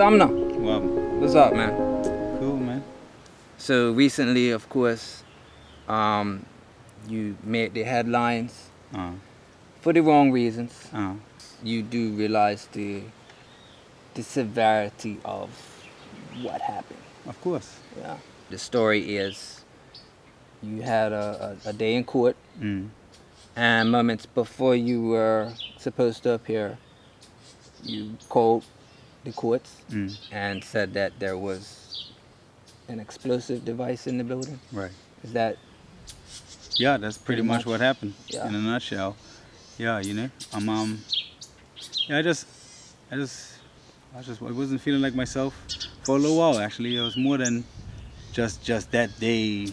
Samna. Wow. What's up, man? Cool, man. So recently, of course, you made the headlines for the wrong reasons. You do realize the severity of what happened. Of course. Yeah. The story is you had a day in court, and moments before you were supposed to appear, you called the courts and said that there was an explosive device in the building. Right. Is that? Yeah, that's pretty much what happened in a nutshell. Yeah, you know, yeah, I just wasn't feeling like myself for a little while. Actually, it was more than just that day,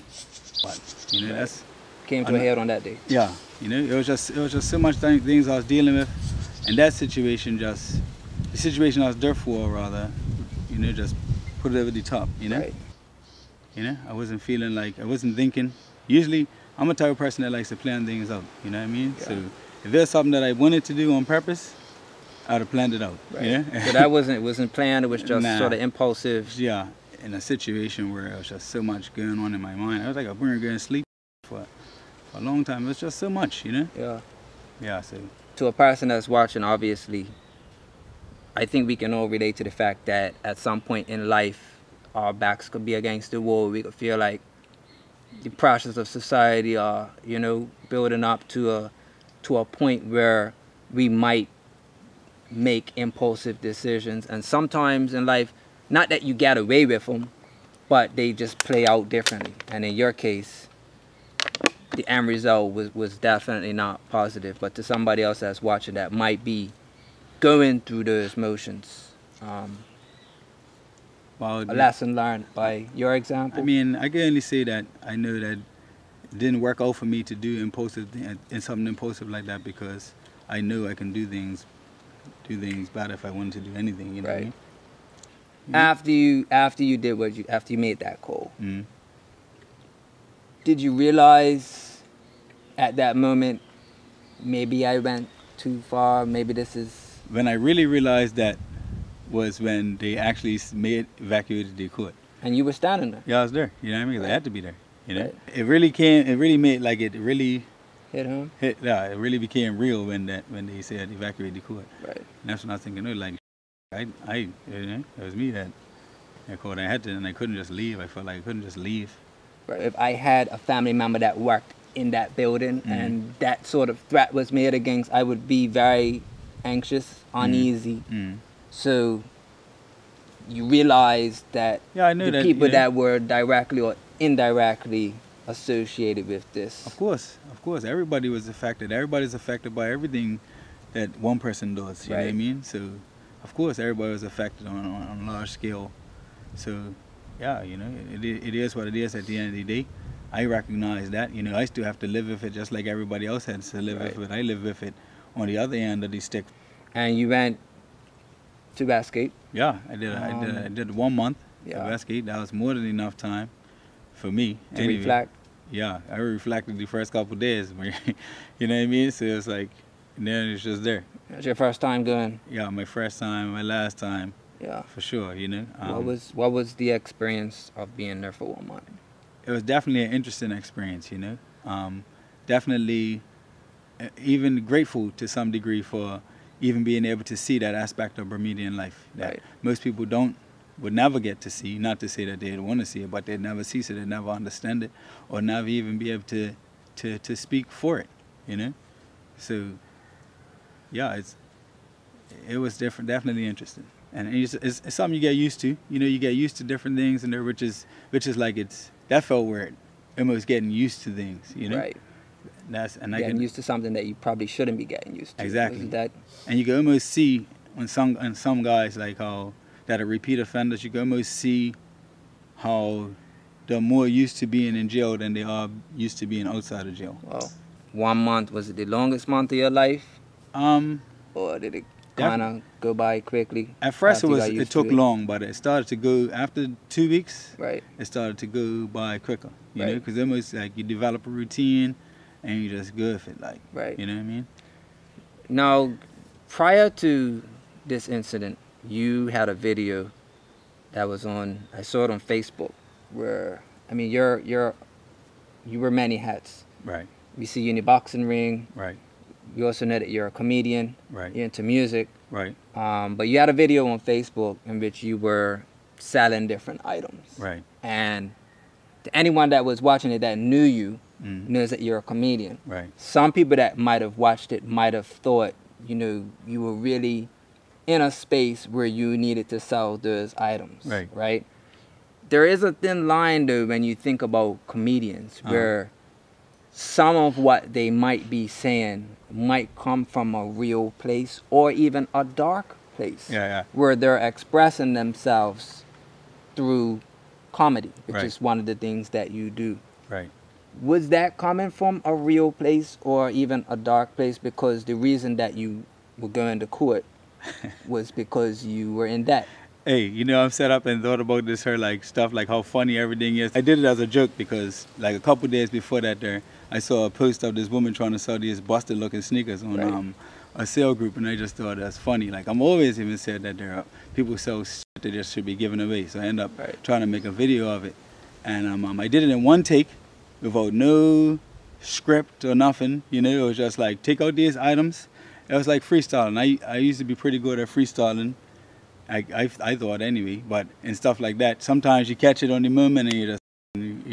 but you know, that's came to a head on that day. Yeah, you know, it was just so much things I was dealing with, and that situation just the situation I was there for, rather, you know, just put it over the top. You know, right. You know, I wasn't feeling like I wasn't thinking. Usually, I'm a type of person that likes to plan things out. You know what I mean? Yeah. So if there's something that I wanted to do on purpose, I would have planned it out. Right. Yeah. But that wasn't planned. It was just sort of impulsive. Yeah. In a situation where it was just so much going on in my mind, I was like, I wasn't going to sleep for a long time. It was just so much, you know. Yeah. Yeah. So to a person that's watching, obviously, I think we can all relate to the fact that at some point in life, our backs could be against the wall. We could feel like the pressures of society are, you know, building up to a point where we might make impulsive decisions, and sometimes in life, not that you get away with them, but they just play out differently. And in your case, the end result was definitely not positive, but to somebody else that's watching that might be going through those motions, well, a lesson learned by your example. I mean, I can only say that I know that it didn't work out for me to do something impulsive like that, because I know I can do things bad if I wanted to do anything, you know. Right. What I mean? After you made that call, did you realize at that moment maybe I went too far? Maybe this is when I really realized that was when they actually evacuated the court. And you were standing there. Yeah, I was there. You know what I mean? Right. I had to be there. You know, right. It really came. It really made like it really. Hit home? It really became real when they said evacuate the court. Right. And that's when I was thinking, no, like, you know, it was me that called. I had to, and I couldn't just leave. I felt like I couldn't just leave. Right. If I had a family member that worked in that building and that sort of threat was made against, I would be very anxious, uneasy. So you realize that the people that were directly or indirectly associated with this. Of course, everybody was affected. Everybody's affected by everything that one person does, you know what I mean? So, of course, everybody was affected on a large scale. So, yeah, you know, it is what it is at the end of the day. I recognize that, you know, I still have to live with it just like everybody else has to live with it. I live with it on the other end of the stick. And you went to Westgate? Yeah, I did 1 month at Westgate. That was more than enough time for me. To reflect? Yeah, I reflected the first couple of days, you know what I mean? So it's like, and then it's just there. That's your first time going? Yeah, my first time, my last time. Yeah. For sure, you know. What was the experience of being there for 1 month? It was definitely an interesting experience, you know. Definitely even grateful to some degree for even being able to see that aspect of Bermudian life that most people would never get to see. Not to say that they'd want to see it, but they'd never see it, so they'd never understand it or never even be able to speak for it, you know? So, yeah, it was different, definitely interesting. And it's something you get used to. You know, you get used to different things in there, which is like that felt weird. Almost getting used to things, you know? Right. Getting used to something that you probably shouldn't be getting used to. Exactly. And you can almost see on some guys like how that are repeat offenders, you can almost see how they're more used to being in jail than they are used to being outside of jail. Well, 1 month, was it the longest month of your life? Or did it kind of go by quickly? At first it took long, but it started to go, after 2 weeks, it started to go by quicker, you know, because almost like you develop a routine and you just go with it, like, you know what I mean? Now, prior to this incident, you had a video that was on, I saw it on Facebook, where, I mean, you wear many hats. Right. We see you in the boxing ring. Right. We also know that you're a comedian. Right. You're into music. Right. But you had a video on Facebook in which you were selling different items. Right. And to anyone that was watching it that knew you, knows that you're a comedian. Right. Some people that might have watched it might have thought, you know, you were really in a space where you needed to sell those items. Right. Right? There is a thin line, though, when you think about comedians, where some of what they might be saying might come from a real place or even a dark place, where they're expressing themselves through comedy, which is one of the things that you do. Right. Was that coming from a real place or even a dark place? Because the reason that you were going to court was because you were in that. Hey, you know, I've sat up and thought about this, like how funny everything is. I did it as a joke because like a couple days before that there, I saw a post of this woman trying to sell these busted looking sneakers on a sale group, and I just thought that's funny. Like I'm always even said that there are people sell shit that just should be given away. So I end up trying to make a video of it. And I did it in one take without no script or nothing. You know, it was just like, take out these items. It was like freestyling. I used to be pretty good at freestyling. I thought anyway, but in stuff like that, sometimes you catch it on the moment and you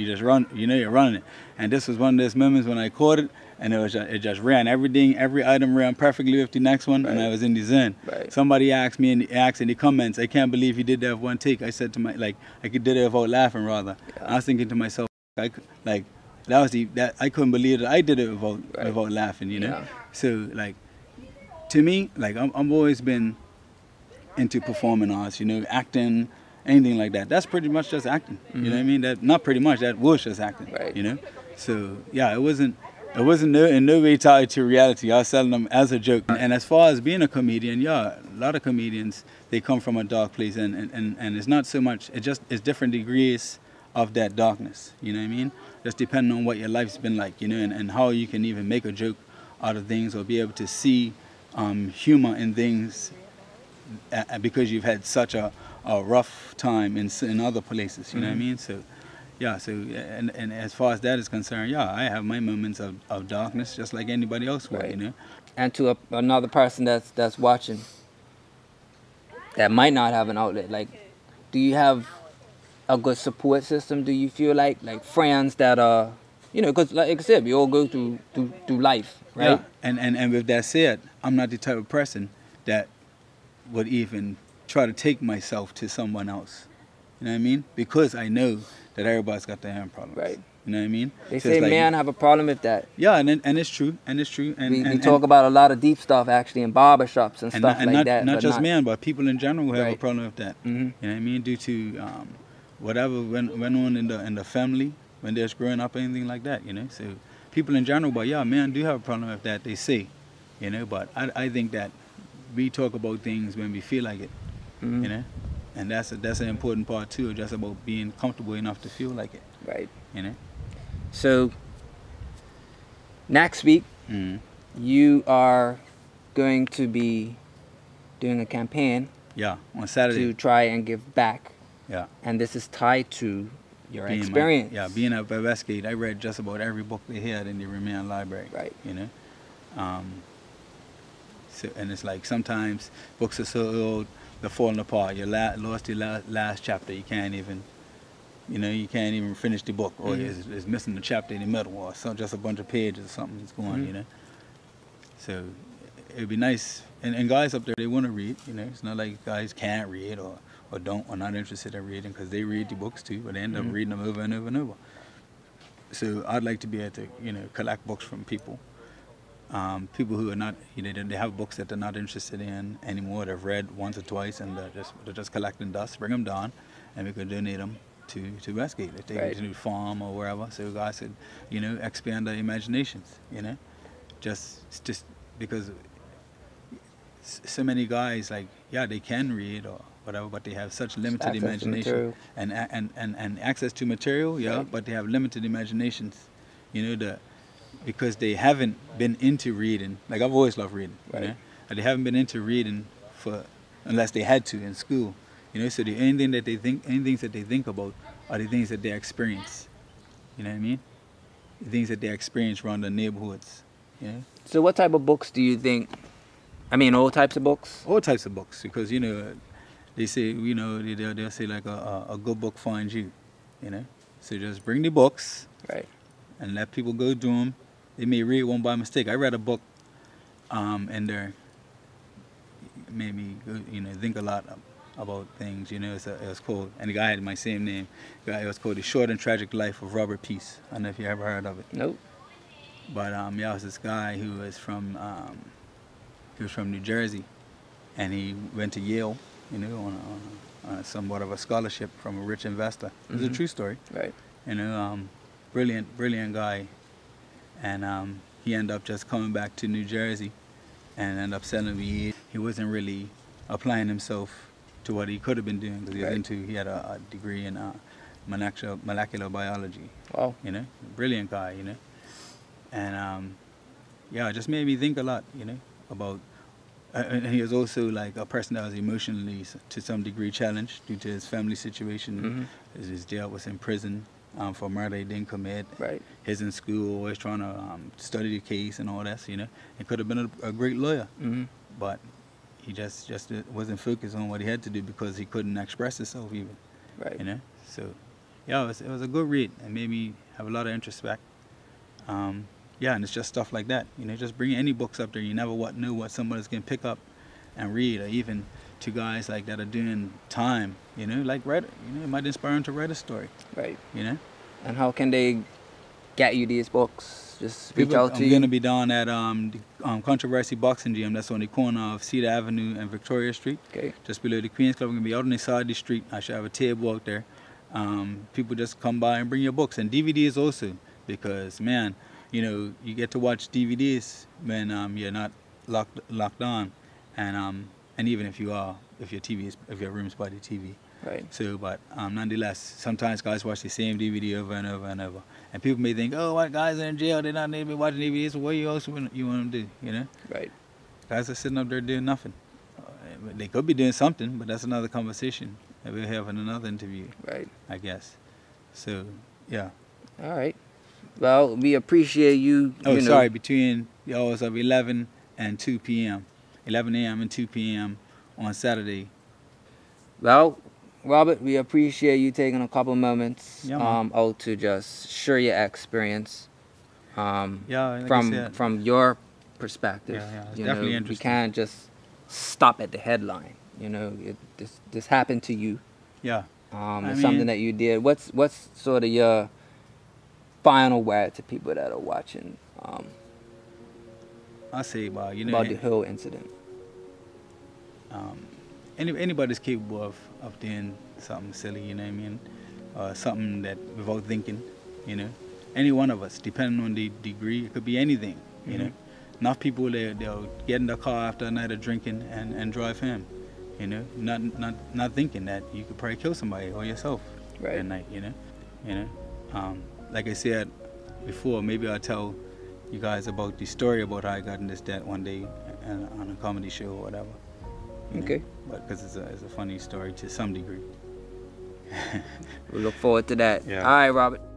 just run, you know, you're running it. And this was one of those moments when I caught it, and it just ran. Everything, every item ran perfectly with the next one, and I was in the zen. Somebody asked me in the comments, I can't believe you did that one take. I said to my, like, I did it without laughing rather. I was thinking to myself, I couldn't believe that I did it without without laughing, you know. So like, to me, like I've always been into performing arts, you know, acting, anything like that. That's pretty much just acting. You know what I mean? That not pretty much. That was just acting. You know. So yeah, it wasn't in no way tied to reality. I was selling them as a joke. And as far as being a comedian, yeah, a lot of comedians they come from a dark place, and it's not so much. It's different degrees of that darkness. You know what I mean? Just depending on what your life's been like, you know, and how you can even make a joke out of things or be able to see humor in things. Because you've had such a rough time in other places, you know what I mean? So, yeah, so, and as far as that is concerned, yeah, I have my moments of darkness just like anybody else would, you know? And to another person that's watching that might not have an outlet, like, do you have a good support system? Do you feel like friends that are, you know, because like I said, we all go through life, right? Yeah. And with that said, I'm not the type of person that would even try to take myself to someone else. You know what I mean? Because I know that everybody's got their hand problems. Right. You know what I mean? They say like, man, have a problem with that. Yeah, and it's true. And it's true. And we talk about a lot of deep stuff actually in barbershops and stuff like that. Not just men, but people in general have a problem with that. You know what I mean? Due to whatever went on in the family when they're growing up, anything like that, you know. So people in general, but yeah, men do have a problem with that, they say. You know, but I think that we talk about things when we feel like it, you know, and that's an important part too, just about being comfortable enough to feel like it, you know. So next week you are going to be doing a campaign, on Saturday, to try and give back, and this is tied to your experience, being at Westgate. I read just about every book they had in the Remand Library, you know. So, and it's like sometimes books are so old, they're falling apart. You lost your last chapter. You can't even, you know, you can't even finish the book, or it's missing a chapter in the middle, or so just a bunch of pages or something that's going, you know. So it'd be nice. And guys up there, they want to read. You know, it's not like guys can't read or don't or not interested in reading, because they read the books too, but they end up reading them over and over and over. So I'd like to be able to, you know, collect books from people. People who are not, you know, they have books that they're not interested in anymore. They've read once or twice, and they're just collecting dust. Bring them down, and we could donate them to Westgate. They take them to the farm or wherever. So guys could, you know, expand their imaginations. You know, just because so many guys, like, yeah, they can read or whatever, but they have such limited access, imagination, and access to material. Yeah, but they have limited imaginations. You know, because they haven't been into reading. Like, I've always loved reading, you know? They haven't been into reading unless they had to in school. You know, so the only thing that they think, only things that they think about are the things that they experience. You know what I mean? The things that they experience around their neighborhoods. You know? So what type of books do you think, I mean, all types of books? All types of books, because, you know, they say, you know, they'll say like a good book finds you, you know? So just bring the books, right, and let people go through them. They may read one by mistake. I read a book and there made me, you know, think a lot about things, you know. It was called, and the guy had my same name, it was called The Short and Tragic Life of Robert Peace. I don't know if you ever heard of it. Nope. But yeah, it was this guy who was from New Jersey, and he went to Yale, you know, on somewhat of a scholarship from a rich investor. It's a true story, right? You know, brilliant guy, and he ended up just coming back to New Jersey, and ended up selling weed. He wasn't really applying himself to what he could have been doing, because he was into, he had a degree in molecular biology. Wow. You know, brilliant guy, you know. And yeah, it just made me think a lot, you know, about, and he was also like a person that was emotionally to some degree challenged due to his family situation. Mm-hmm. His dad was in prison for murder he didn't commit. Right. He's in school, always trying to study the case and all that, you know. He could have been a great lawyer, mm-hmm, but he just wasn't focused on what he had to do because he couldn't express himself even, right, you know? So, yeah, it was a good read. It made me have a lot of introspect. Yeah, and it's just stuff like that. You know, just bring any books up there. You never knew what somebody's going to pick up and read, or even to guys like that are doing time, you know, like write, you know, it might inspire them to write a story. Right. You know? And how can they get you these books? Just reach out to you? I'm going to be down at the Controversy Boxing Gym. That's on the corner of Cedar Avenue and Victoria Street. Okay. Just below the Queen's Club. I'm going to be out on the side of the street. I should have a table out there. People just come by and bring your books. And DVDs also, because, man, you know, you get to watch DVDs when you're not locked on, and even if you are, if your room's by the TV. Right. So, but nonetheless, sometimes guys watch the same DVD over and over and over, and people may think, oh, what, guys are in jail? They're not even watching DVDs. What else you want them to do? You know? Right. Guys are sitting up there doing nothing. They could be doing something, but that's another conversation that we'll have in another interview. Right. I guess. So, yeah. All right. Well, we appreciate you. Oh, sorry, between the hours of 11 and 2 p.m., 11 a.m. and 2 p.m. on Saturday. Well, Robert, we appreciate you taking a couple moments out to just share your experience like from your perspective. Yeah, it's definitely interesting. We can't just stop at the headline. You know, this happened to you. Yeah. It's something that you did. What's sort of your final word to people that are watching? I say, you know, about the whole incident. Anybody's capable of doing something silly, you know what I mean? Something that without thinking, you know. Any one of us, depending on the degree, it could be anything, you know. Enough people, they'll get in the car after a night of drinking and drive home, you know, not thinking that you could probably kill somebody or yourself at night, you know. Like I said before, maybe I'll tell you guys about the story about how I got in this debt one day on a comedy show or whatever. Okay. Because it's a funny story to some degree. We look forward to that. Yeah. All right, Robert.